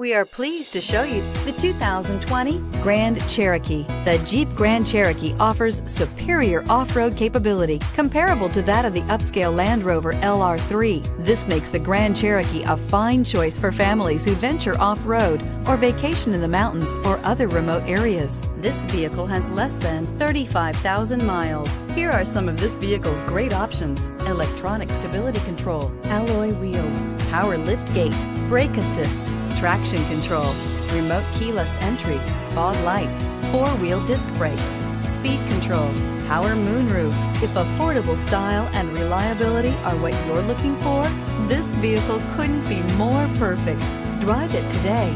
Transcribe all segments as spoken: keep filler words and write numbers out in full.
We are pleased to show you the two thousand twenty Grand Cherokee. The Jeep Grand Cherokee offers superior off-road capability comparable to that of the upscale Land Rover L R three. This makes the Grand Cherokee a fine choice for families who venture off-road or vacation in the mountains or other remote areas. This vehicle has less than thirty-five thousand miles. Here are some of this vehicle's great options: electronic stability control, alloy wheels, power lift gate, brake assist, traction control, remote keyless entry, fog lights, four-wheel disc brakes, speed control, power moonroof. If affordable style and reliability are what you're looking for, this vehicle couldn't be more perfect. Drive it today.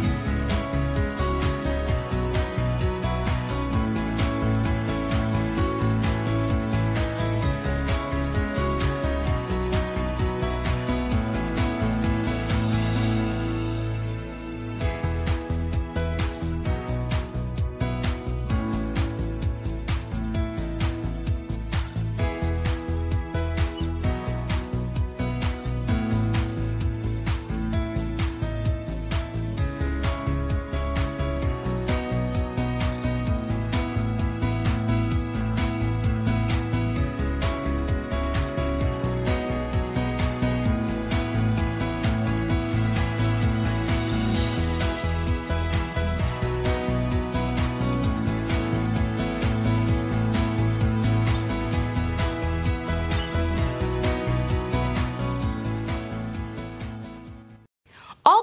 All